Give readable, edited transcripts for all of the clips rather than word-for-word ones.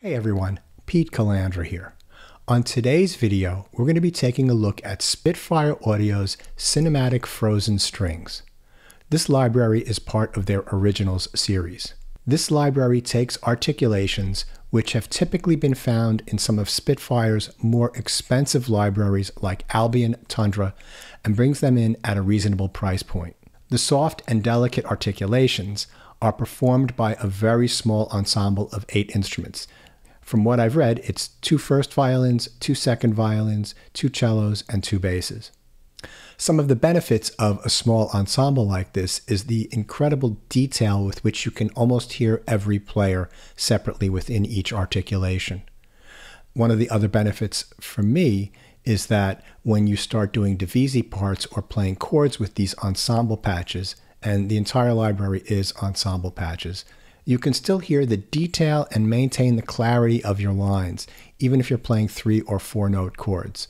Hey everyone, Pete Calandra here. On today's video, we're going to be taking a look at Spitfire Audio's Cinematic Frozen Strings. This library is part of their Originals series. This library takes articulations which have typically been found in some of Spitfire's more expensive libraries like Albion, Tundra, and brings them in at a reasonable price point. The soft and delicate articulations are performed by a very small ensemble of 8 instruments. From what I've read, it's 2 first violins, 2 second violins, 2 cellos, and 2 basses. Some of the benefits of a small ensemble like this is the incredible detail with which you can almost hear every player separately within each articulation. One of the other benefits for me is that when you start doing divisi parts or playing chords with these ensemble patches, and the entire library is ensemble patches, you can still hear the detail and maintain the clarity of your lines, even if you're playing 3 or 4 note chords.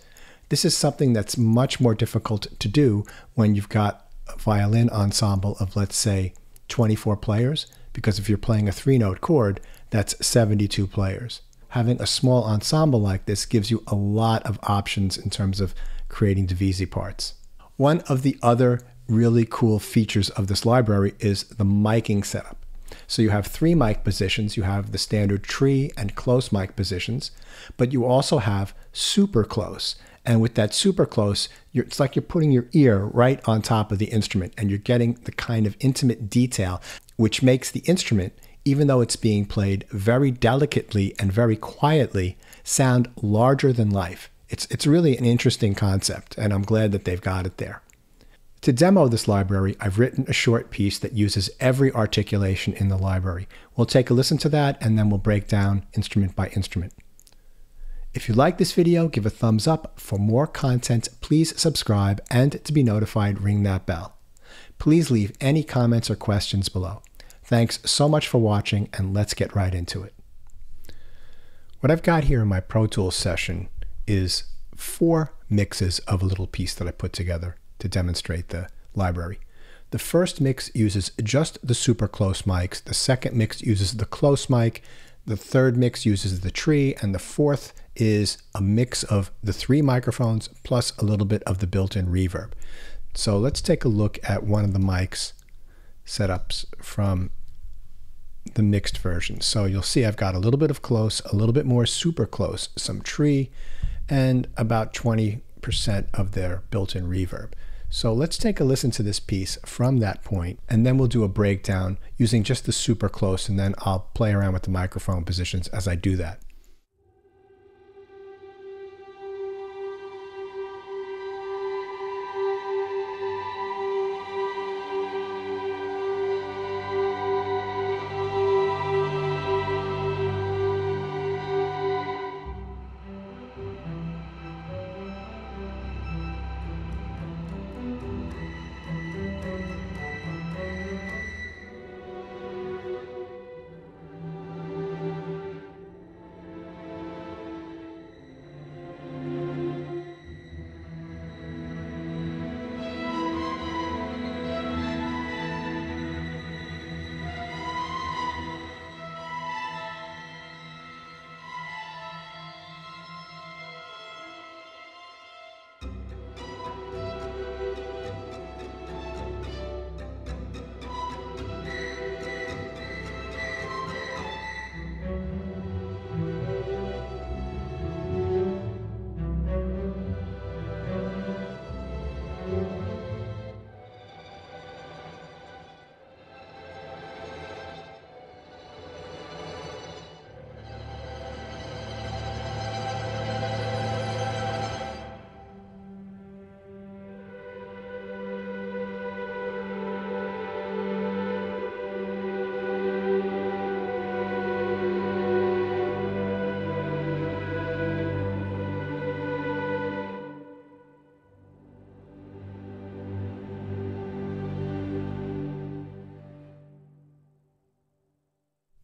This is something that's much more difficult to do when you've got a violin ensemble of, let's say, 24 players, because if you're playing a 3 note chord, that's 72 players. Having a small ensemble like this gives you a lot of options in terms of creating divisi parts. One of the other really cool features of this library is the miking setup. So you have 3 mic positions. You have the standard tree and close mic positions, but you also have super close. And with that super close, it's like you're putting your ear right on top of the instrument and you're getting the kind of intimate detail which makes the instrument, even though it's being played very delicately and very quietly, sound larger than life. It's really an interesting concept, and I'm glad that they've got it there. To demo this library, I've written a short piece that uses every articulation in the library. We'll take a listen to that, and then we'll break down instrument by instrument. If you like this video, give a thumbs up. For more content, please subscribe, and to be notified, ring that bell. Please leave any comments or questions below. Thanks so much for watching, and let's get right into it. What I've got here in my Pro Tools session is 4 mixes of a little piece that I put together to demonstrate the library. The first mix uses just the super close mics, the second mix uses the close mic, the third mix uses the tree, and the fourth is a mix of the 3 microphones plus a little bit of the built-in reverb. So let's take a look at one of the mics setups from the mixed version. So you'll see I've got a little bit of close, a little bit more super close, some tree, and about 20% of their built-in reverb. So let's take a listen to this piece from that point, and then we'll do a breakdown using just the super close, and then I'll play around with the microphone positions as I do that.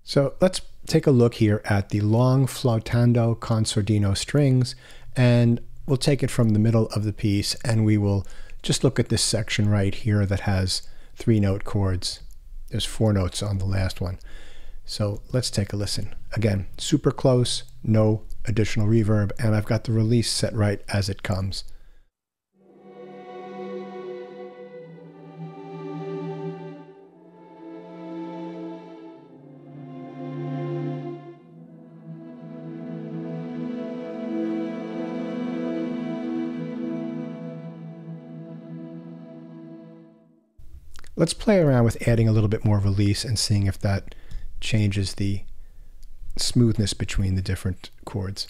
So let's take a look here at the long Flautando concertino strings, and we'll take it from the middle of the piece, and we will just look at this section right here that has 3 note chords. There's 4 notes on the last one. So let's take a listen. Again, super close, no additional reverb, and I've got the release set right as it comes. Let's play around with adding a little bit more release and seeing if that changes the smoothness between the different chords.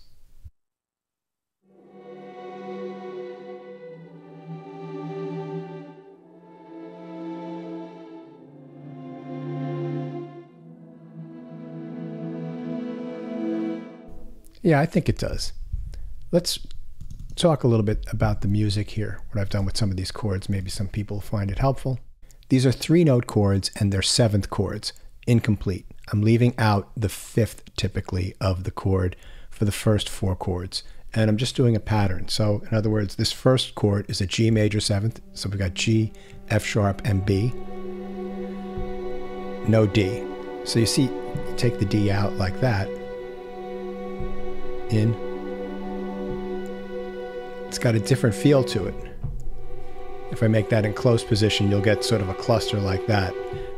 Yeah, I think it does. Let's talk a little bit about the music here, what I've done with some of these chords. Maybe some people find it helpful. These are 3-note chords and they're 7th chords, incomplete. I'm leaving out the 5th typically of the chord for the first 4 chords. And I'm just doing a pattern. So in other words, this first chord is a G major 7th. So we've got G, F sharp, and B. No D. So you see, you take the D out like that. In. It's got a different feel to it. If I make that in close position, you'll get sort of a cluster like that,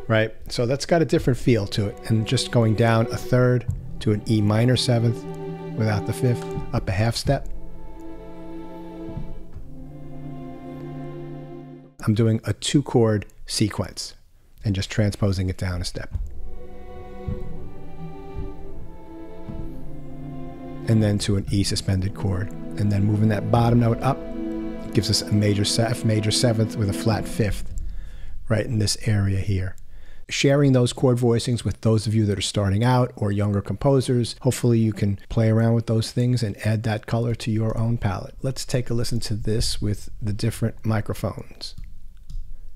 right? So that's got a different feel to it. And just going down a 3rd to an E minor 7th without the 5th, up a half step. I'm doing a 2-chord sequence and just transposing it down a step. And then to an E suspended chord. And then moving that bottom note up, gives us a major F major 7th with a flat 5th right in this area here. Sharing those chord voicings with those of you that are starting out or younger composers, hopefully you can play around with those things and add that color to your own palette. Let's take a listen to this with the different microphones.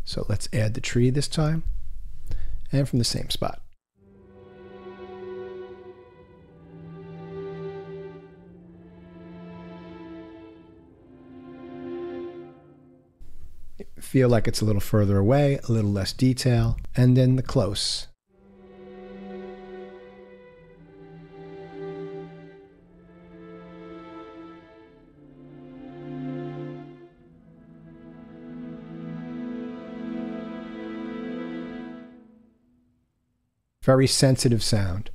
So let's add the tree this time, and from the same spot. Feel like it's a little further away, a little less detail, and then the close. Very sensitive sound.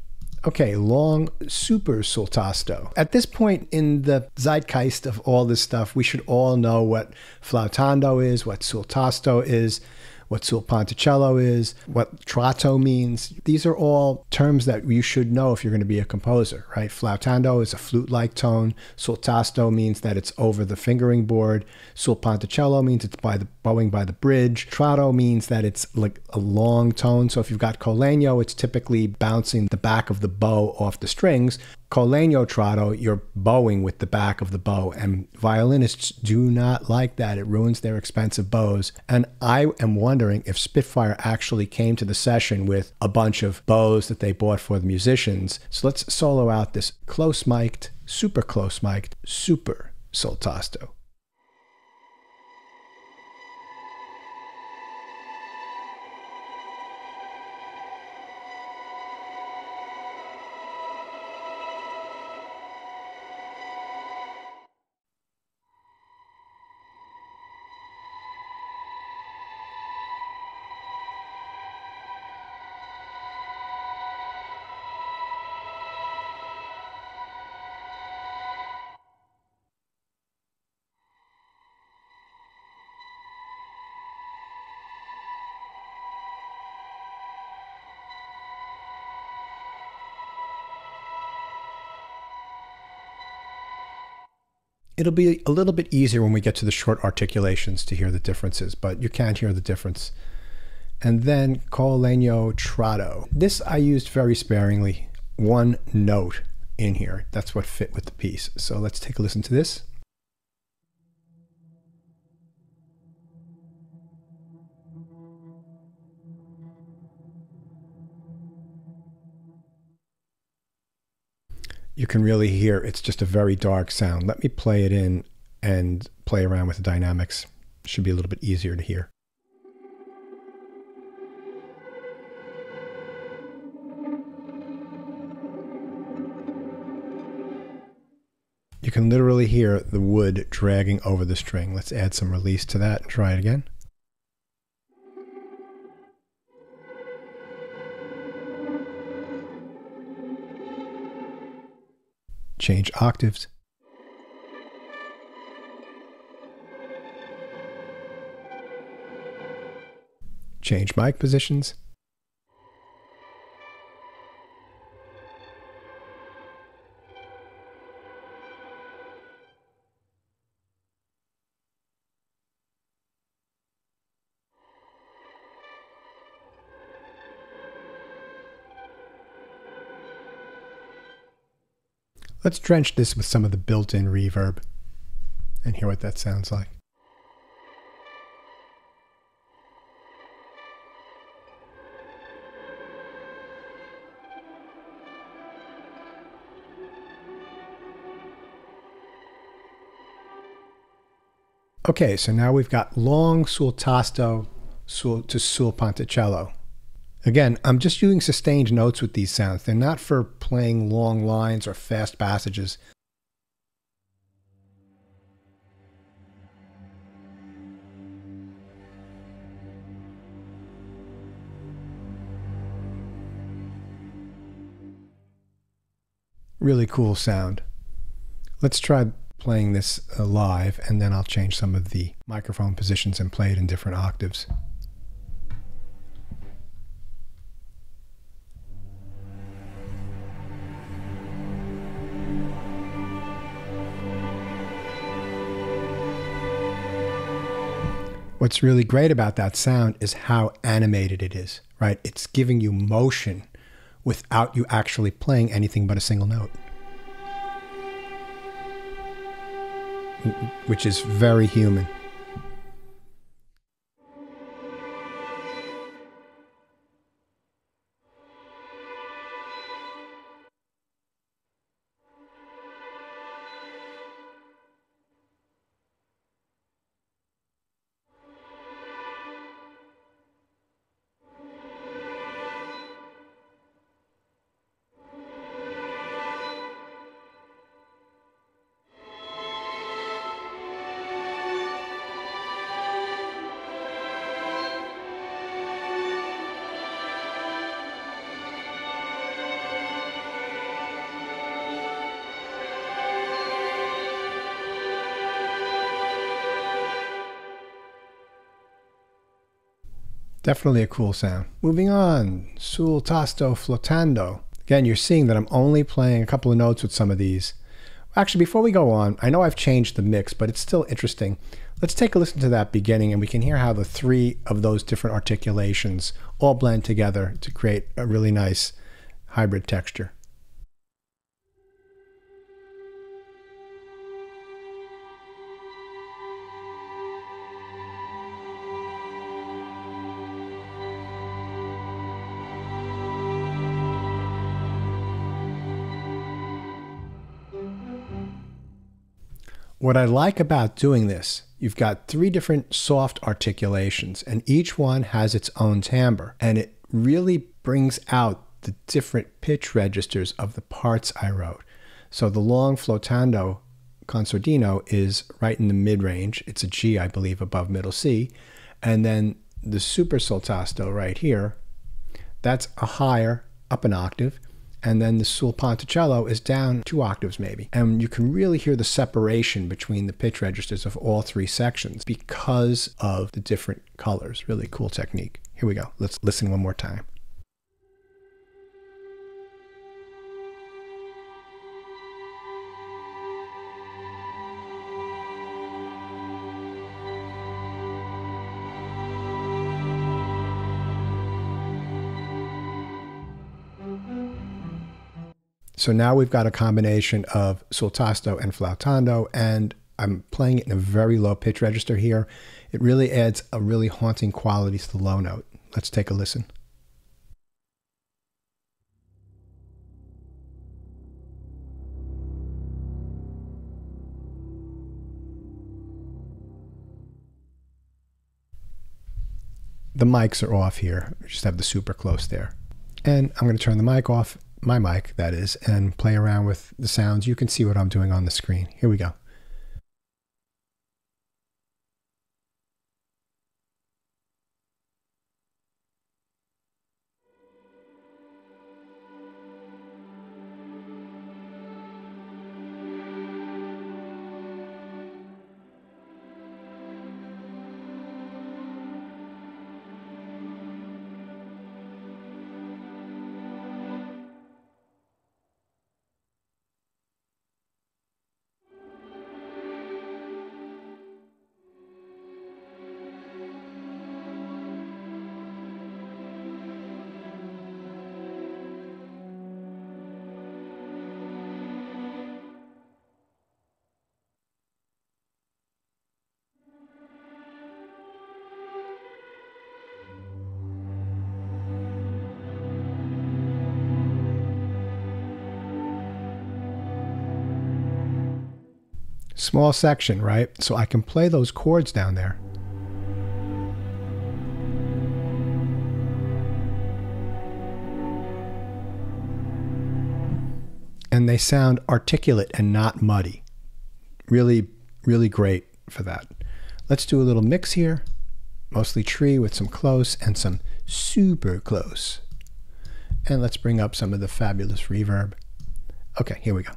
Okay, long, super sultato. At this point in the zeitgeist of all this stuff, we should all know what flautando is, what sultato is, what sul ponticello is, what tratto means. These are all terms that you should know if you're going to be a composer, right? Flautando is a flute-like tone. Sultato means that it's over the fingering board. Sul ponticello means it's by the bowing by the bridge. Tratto means that it's like a long tone. So if you've got Col Legno, it's typically bouncing the back of the bow off the strings. Col Legno Tratto, you're bowing with the back of the bow, and violinists do not like that. It ruins their expensive bows. And I am wondering if Spitfire actually came to the session with a bunch of bows that they bought for the musicians. So let's solo out this close mic'd, super sultato. It'll be a little bit easier when we get to the short articulations to hear the differences, but you can hear the difference. And then Col Legno Tratto. This I used very sparingly, 1 note in here. That's what fit with the piece. So let's take a listen to this. You can really hear it's just a very dark sound. Let me play it in and play around with the dynamics. Should be a little bit easier to hear. You can literally hear the wood dragging over the string. Let's add some release to that and try it again. Change octaves. Change mic positions. Let's drench this with some of the built-in reverb and hear what that sounds like. Okay, so now we've got long sul tasto to sul ponticello. Again, I'm just using sustained notes with these sounds. They're not for playing long lines or fast passages. Really cool sound. Let's try playing this live, and then I'll change some of the microphone positions and play it in different octaves. What's really great about that sound is how animated it is, right? It's giving you motion without you actually playing anything but a single note, which is very human. Definitely a cool sound. Moving on, sul tasto flautando. Again, you're seeing that I'm only playing a couple of notes with some of these. Actually, before we go on, I know I've changed the mix, but it's still interesting. Let's take a listen to that beginning, and we can hear how the three of those different articulations all blend together to create a really nice hybrid texture. What I like about doing this, you've got three different soft articulations, and each one has its own timbre, and it really brings out the different pitch registers of the parts I wrote. So the long flautando concertino is right in the mid-range. It's a G, I believe, above middle C. And then the super sul tasto right here, that's a higher, up an octave. And then the sul ponticello is down 2 octaves maybe. And you can really hear the separation between the pitch registers of all three sections because of the different colors. Really cool technique. Here we go. Let's listen one more time. So now we've got a combination of sul tasto and flautando, and I'm playing it in a very low pitch register here. It really adds a really haunting quality to the low note. Let's take a listen. The mics are off here. We just have the super close there. And I'm going to turn the mic off. my mic, that is, and play around with the sounds. You can see what I'm doing on the screen. Here we go. Small section, right? So I can play those chords down there. And they sound articulate and not muddy. Really, really great for that. Let's do a little mix here. Mostly tree with some close and some super close. And let's bring up some of the fabulous reverb. Okay, here we go.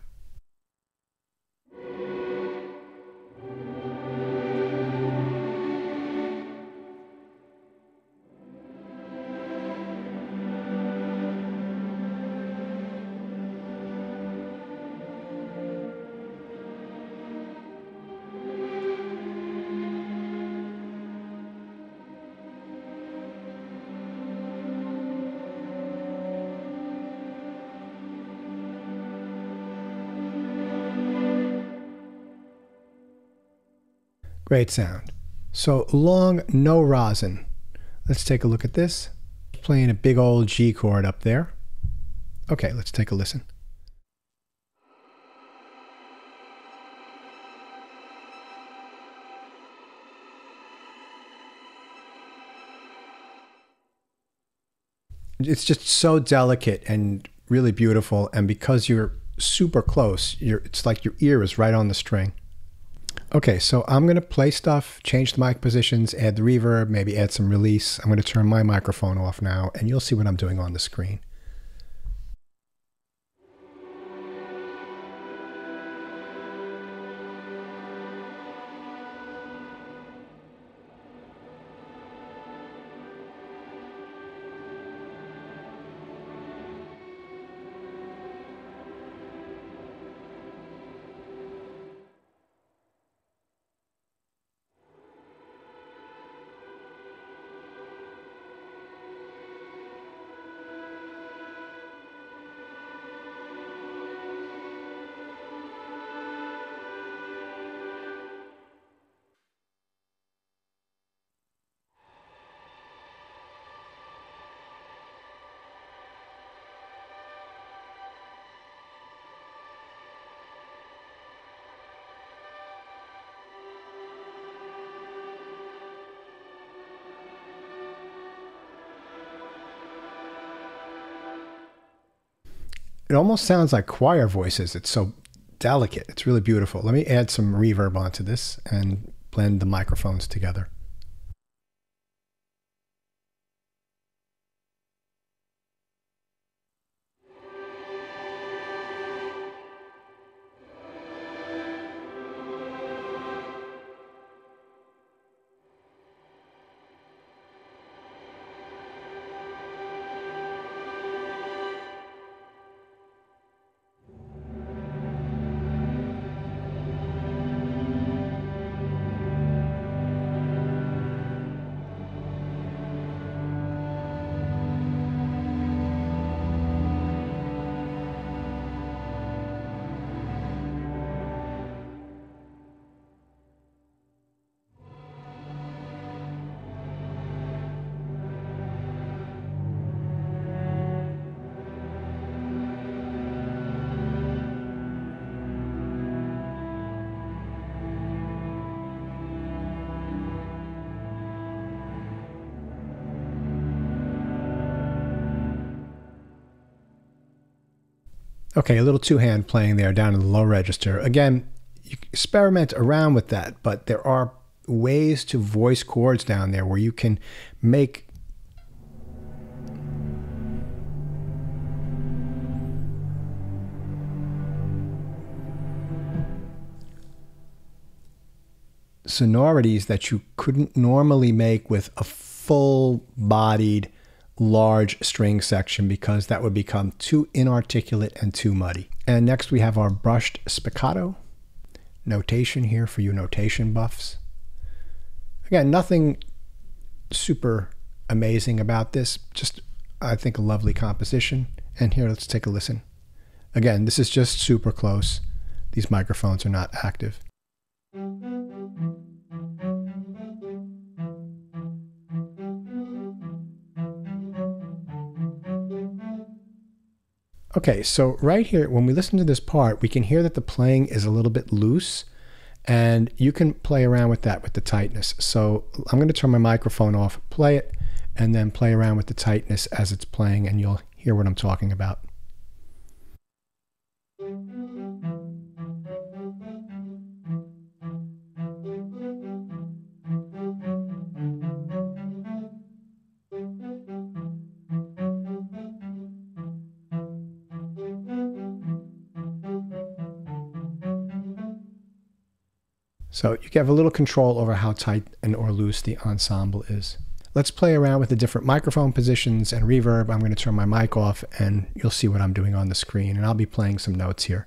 Great sound. So long, no rosin. Let's take a look at this. Playing a big old G chord up there. Okay, let's take a listen. It's just so delicate and really beautiful, and because you're super close, it's like your ear is right on the string. Okay, so I'm going to play stuff, change the mic positions, add the reverb, maybe add some release. I'm going to turn my microphone off now, and you'll see what I'm doing on the screen. It almost sounds like choir voices. It's so delicate. It's really beautiful. Let me add some reverb onto this and blend the microphones together. Okay, a little two-hand playing there down in the low register. Again, you experiment around with that, but there are ways to voice chords down there where you can make sonorities that you couldn't normally make with a full-bodied large string section, because that would become too inarticulate and too muddy. And next we have our brushed spiccato notation here for you notation buffs. Again, nothing super amazing about this, just I think a lovely composition. And here, let's take a listen. Again, this is just super close. These microphones are not active. Okay, so right here, when we listen to this part, we can hear that the playing is a little bit loose, and you can play around with that, with the tightness. So I'm going to turn my microphone off, play it, and then play around with the tightness as it's playing, and you'll hear what I'm talking about. So you have a little control over how tight and or loose the ensemble is. Let's play around with the different microphone positions and reverb. I'm going to turn my mic off and you'll see what I'm doing on the screen, and I'll be playing some notes here.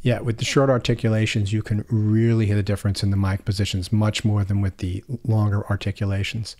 Yeah, with the short articulations, you can really hear the difference in the mic positions, much more than with the longer articulations.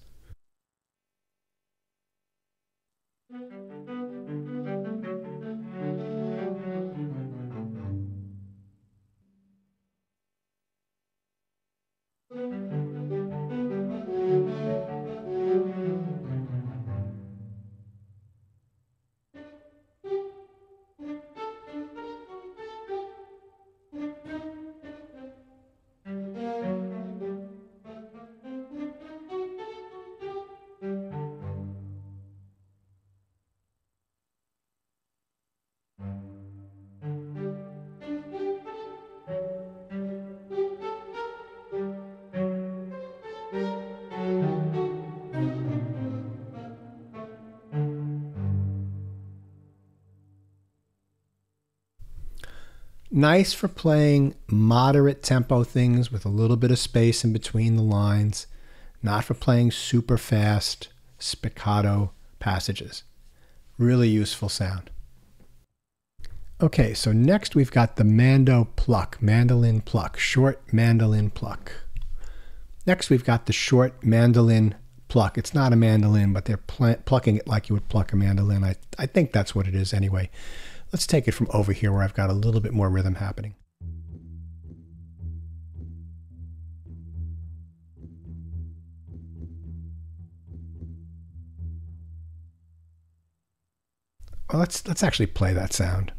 Nice for playing moderate tempo things with a little bit of space in between the lines, not for playing super fast spiccato passages. Really useful sound. Okay, so next we've got the mando pluck, mandolin pluck, short mandolin pluck. Next we've got the short mandolin pluck. It's not a mandolin, but they're plucking it like you would pluck a mandolin. I think that's what it is anyway. Let's take it from over here where I've got a little bit more rhythm happening. Well, let's actually play that sound.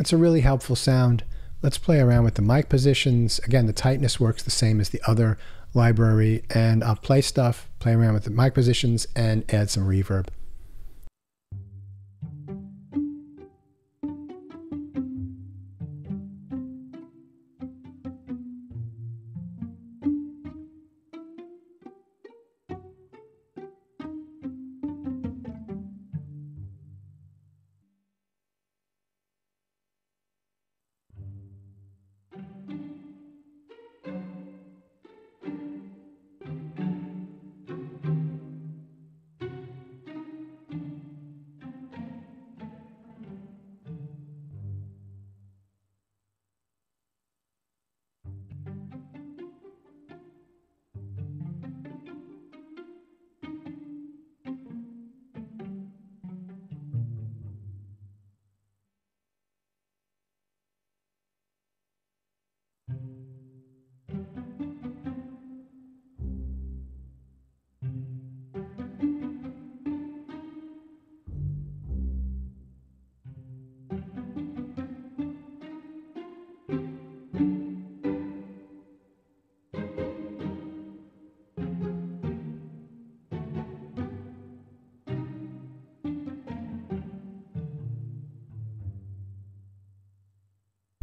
It's a really helpful sound. Let's play around with the mic positions. Again, the tightness works the same as the other library, and I'll play stuff, play around with the mic positions, and add some reverb.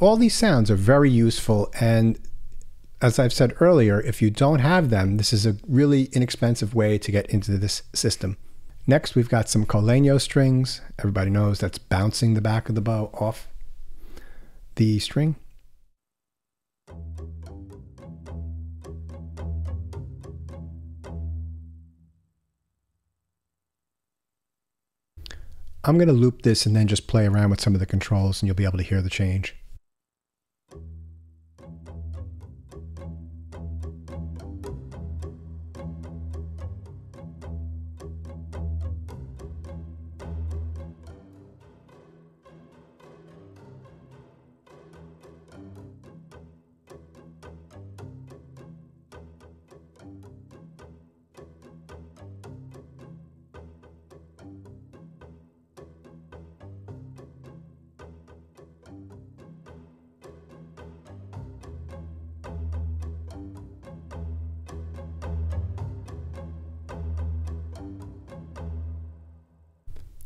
all these sounds are very useful, and as I've said earlier, if you don't have them, this is a really inexpensive way to get into this system. Next, we've got some Col Legno strings. Everybody knows that's bouncing the back of the bow off the string. I'm going to loop this and then just play around with some of the controls, and you'll be able to hear the change.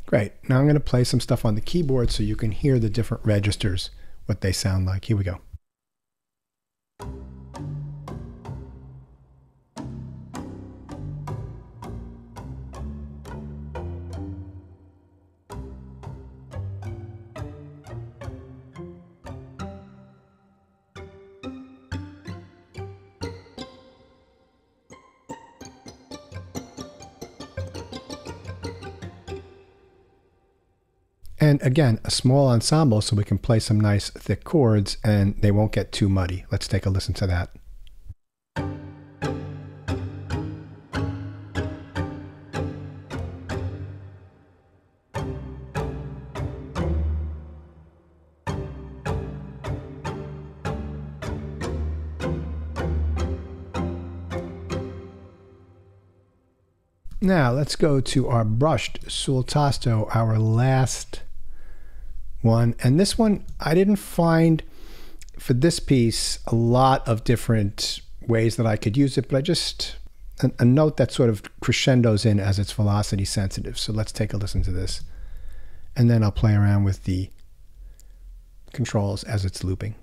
Great, now I'm going to play some stuff on the keyboard so you can hear the different registers, what they sound like. Here we go. And again, a small ensemble so we can play some nice thick chords and they won't get too muddy. Let's take a listen to that. Now let's go to our brushed sul tasto, our last one, and this one I didn't find for this piece a lot of different ways that I could use it, but I just a note that sort of crescendos in as it's velocity sensitive. So let's take a listen to this, and then I'll play around with the controls as it's looping.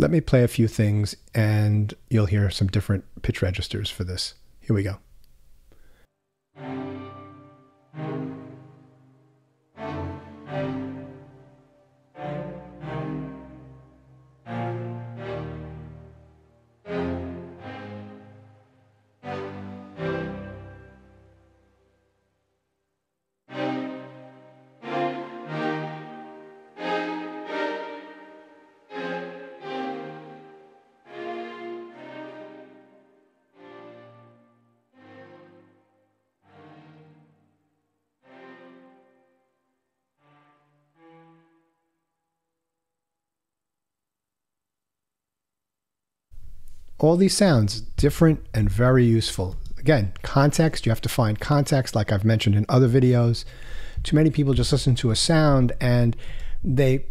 Let me play a few things and you'll hear some different pitch registers for this. Here we go. All these sounds, different and very useful. Again, context, you have to find context like I've mentioned in other videos. Too many people just listen to a sound and they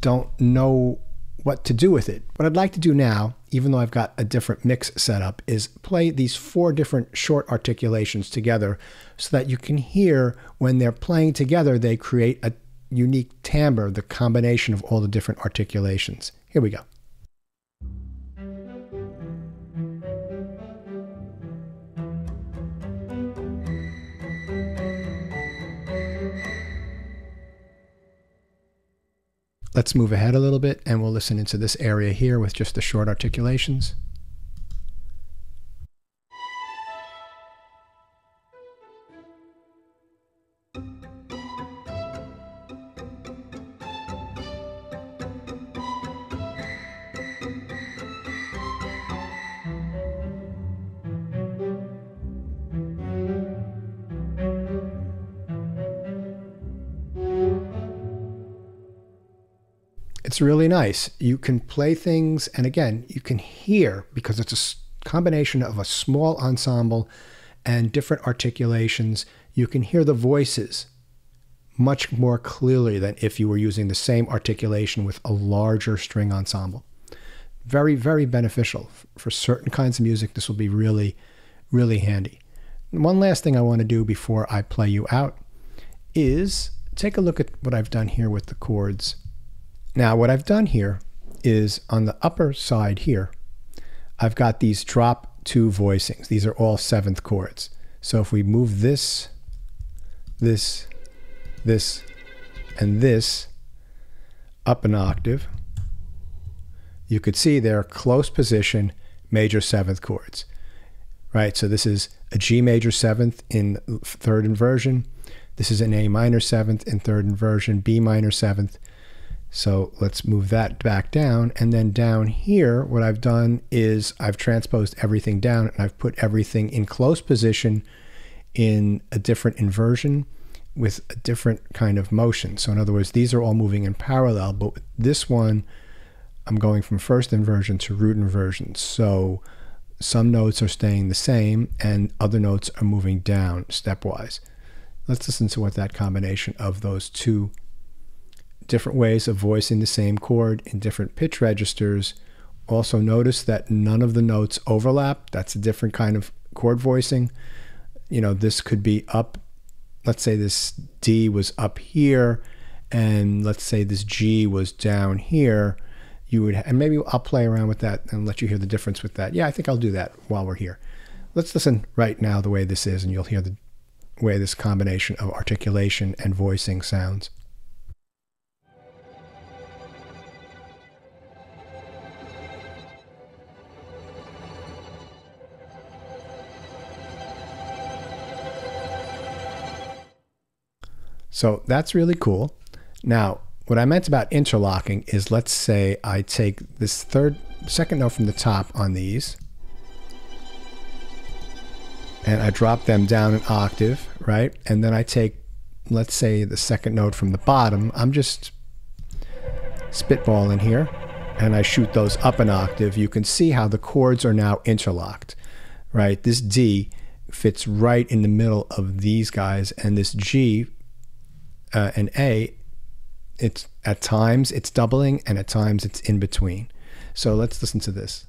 don't know what to do with it. What I'd like to do now, even though I've got a different mix set up, is play these four different short articulations together so that you can hear when they're playing together, they create a unique timbre, the combination of all the different articulations. Here we go. Let's move ahead a little bit and we'll listen into this area here with just the short articulations. It's really nice. You can play things, and again, you can hear, because it's a combination of a small ensemble and different articulations, you can hear the voices much more clearly than if you were using the same articulation with a larger string ensemble. Very, very beneficial. For certain kinds of music, this will be really, really handy. And one last thing I want to do before I play you out is take a look at what I've done here with the chords. Now, what I've done here is on the upper side here, I've got these drop two voicings. These are all seventh chords. So if we move this, this, this, and this up an octave, you could see they're close position major seventh chords, right? So this is a G major seventh in third inversion. This is an A minor seventh in third inversion, B minor seventh. So let's move that back down. And then down here, what I've done is I've transposed everything down and I've put everything in close position in a different inversion with a different kind of motion. So in other words, these are all moving in parallel, but with this one, I'm going from first inversion to root inversion. So some notes are staying the same and other notes are moving down stepwise. Let's listen to what that combination of those two different ways of voicing the same chord in different pitch registers. Also notice that none of the notes overlap. That's a different kind of chord voicing. You know, this could be up, let's say this D was up here, and let's say this G was down here. You would, and maybe I'll play around with that and let you hear the difference with that. Yeah, I think I'll do that while we're here. Let's listen right now the way this is, and you'll hear the way this combination of articulation and voicing sounds. So that's really cool. Now, what I meant about interlocking is, let's say I take this second note from the top on these, and I drop them down an octave, right? And then I take, let's say, the second note from the bottom. I'm just spitballing here, and I shoot those up an octave. You can see how the chords are now interlocked, right? This D fits right in the middle of these guys, and this G and A, it's at times it's doubling, and at times it's in between. So let's listen to this.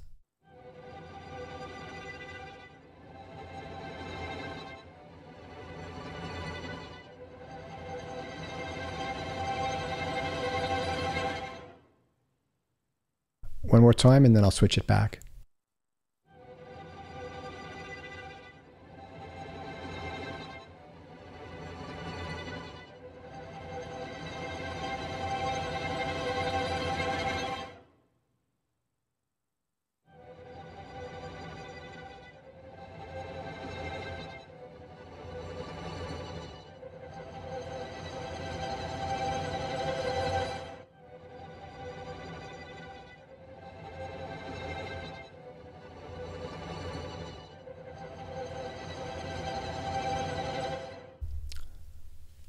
One more time, and then I'll switch it back.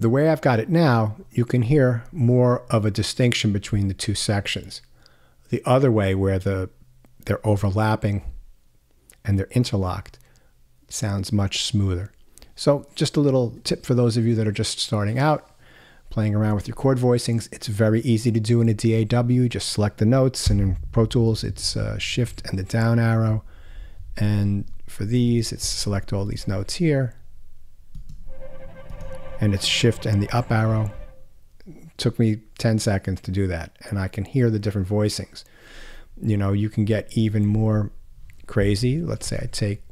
The way I've got it now, you can hear more of a distinction between the two sections. The other way, where they're overlapping and they're interlocked, sounds much smoother. So just a little tip for those of you that are just starting out, playing around with your chord voicings. It's very easy to do in a DAW. Just select the notes, and in Pro Tools, it's Shift and the down arrow. And for these, it's select all these notes here, and it's Shift and the up arrow. It took me 10 seconds to do that, and I can hear the different voicings. You know, you can get even more crazy. Let's say I take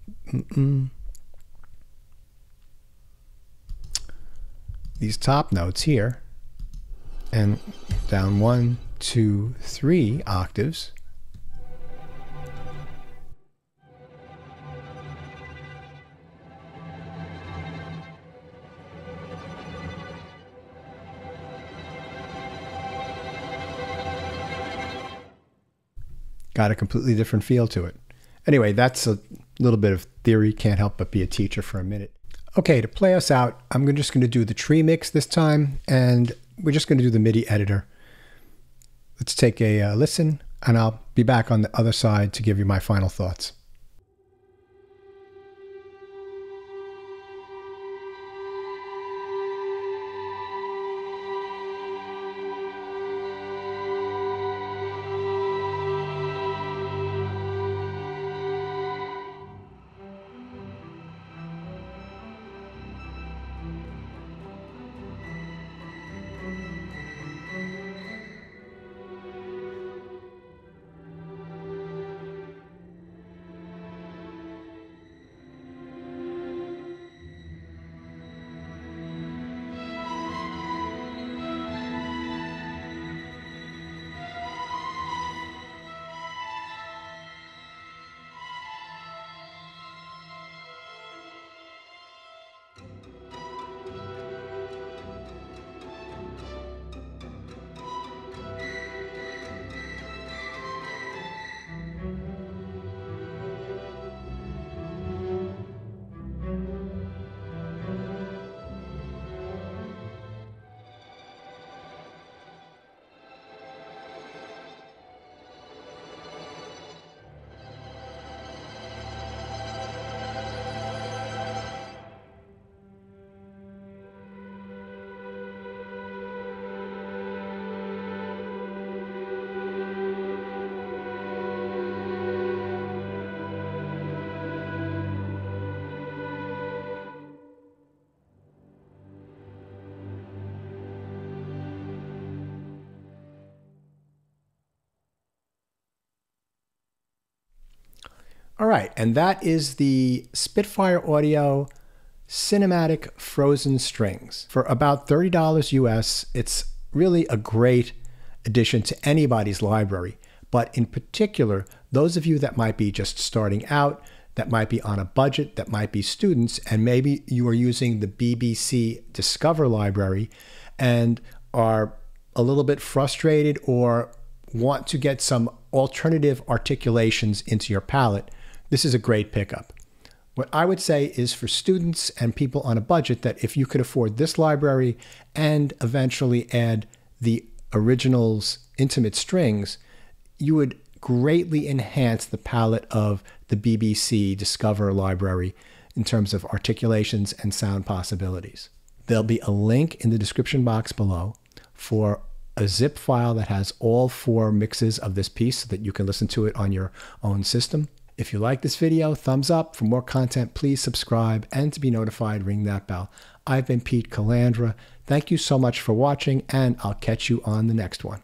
these top notes here, and down 1, 2, 3 octaves. Got a completely different feel to it. Anyway, that's a little bit of theory. Can't help but be a teacher for a minute. Okay, to play us out, I'm just going to do the tree mix this time, and we're just going to do the MIDI editor. Let's take a listen, and I'll be back on the other side to give you my final thoughts. All right, and that is the Spitfire Audio Cinematic Frozen Strings. For about $30 US, it's really a great addition to anybody's library, but in particular, those of you that might be just starting out, that might be on a budget, that might be students, and maybe you are using the BBC Discover library and are a little bit frustrated or want to get some alternative articulations into your palette. This is a great pickup. What I would say is for students and people on a budget that if you could afford this library and eventually add the Originals intimate strings, you would greatly enhance the palette of the BBC Discover library in terms of articulations and sound possibilities. There'll be a link in the description box below for a zip file that has all four mixes of this piece so that you can listen to it on your own system. If you like this video, thumbs up. For more content, please subscribe, and to be notified, ring that bell. I've been Pete Calandra. Thank you so much for watching, and I'll catch you on the next one.